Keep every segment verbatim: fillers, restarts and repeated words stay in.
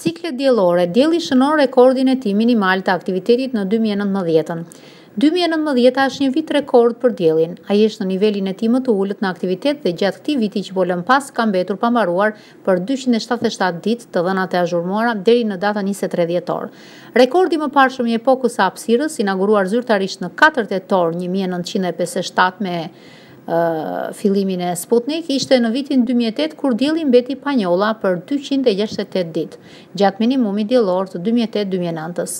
ciklet diellore, dielli shënon rekordin e tij minimal të aktivitetit në dy mijë e nëntëmbëdhjetën. dy mijë e nëntëmbëdhjeta është një vit rekord për diellin. Ai është në nivelin e tij më të ulët në aktivitet dhe gjatë këtij viti që po lëm pas ka mbetur pa mbaruar për dyqind e shtatëdhjetë e shtatë ditë të dhëna të azhurmuara deri në datën njëzet e tre dhjetor. Rekordi më parshëm i epokës së hapësirës, inauguruar zyrtarisht në katër tetor një mijë e nëntëqind e pesëdhjetë e shtatë me Uh, fillimin e Sputnik, ishte në vitin dy mijë e tetë kur dielli mbeti pa njolla për dyqind e gjashtëdhjetë e tetë ditë, gjatë minimumit diellor të dy mijë e tetë dy mijë e nëntës.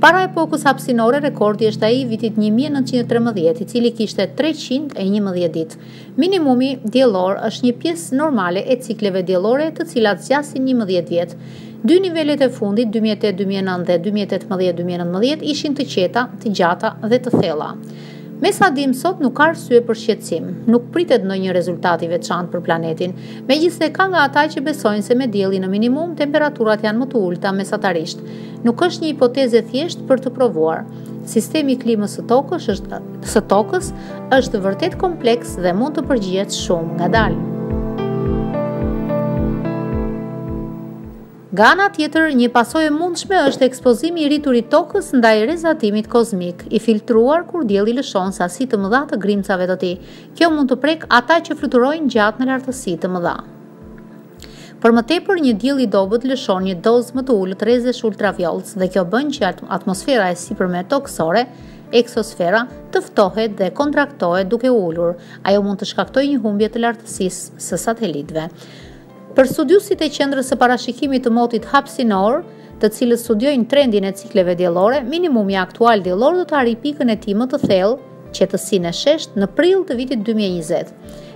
Para epokës hapësinore, rekordi është ai i vitit një mijë e nëntëqind e trembëdhjetë, i cili kishte treqind e njëmbëdhjetë ditë. Minimumi diellor është një pjesë normale e cikleve diellore, të cilat zgjasin njëmbëdhjetë vjet. Dy nivelet e fundit, dy mijë e tetë dy mijë e nëntë dhe dy mijë e tetëmbëdhjetë dy mijë e nëntëmbëdhjetë, ishin të qeta, të gjata dhe të thella. Me sa dim sot nuk ka arsye për shqetësim, nuk pritet ndonjë rezultat i veçantë për planetin, megjithëse ka nga ata që besojnë se me diellin në minimum temperaturat janë më të ulta mesatarisht. Nuk është një hipotezë thjeshtë për të provuar. Sistemi i klimës së tokës është së tokës është vërtet kompleks dhe mund të përgjigjet shumë ngadalë. Nga ana tjetër, një pasojë e mundshme është ekspozimi i rritur i tokës ndaj rezatimit kozmik, i filtruar kur dielli lëshon sasi të mëdha të grimcave të tij. Kjo mund të prek ata që fluturojnë gjatë në lartësi të mëdha. Për më tepër, një diell i dobët lëshon një dozë më të ulët rrezesh ultraviolet dhe kjo bën që atmosfera e sipërme tokësore, eksosfera, të ftohet dhe kontraktohet duke ulur. Ajo mund të shkaktojë një humbje të lartësisë së satelitëve. Për studiusit e qendrës së parashikimit të motit hapësinor, të cilës studiojnë trendin e cikleve diellore, minimumi aktual diellor do të arrijë pikën e tij më të thellë, qetësinë e sheshtë, në prill të vitit dy mijë e njëzet,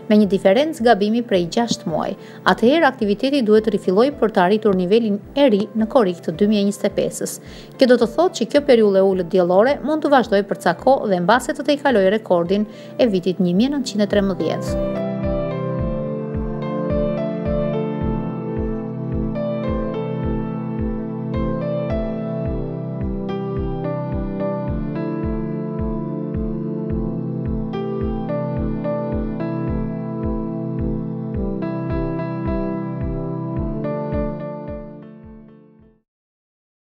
me një diferencë gabimi prej gjashtë muaj. Atëherë aktiviteti duhet të rifillojë për të arritur nivelin e ri në korik të dy mijë e njëzet e pesës. Kjo do të thotë që kjo periudhë e ulët diellore mund të vazhdojë për ca kohë dhe mbase të tejkalojë rekordin e vitit një mijë e nëntëqind e trembëdhjetë.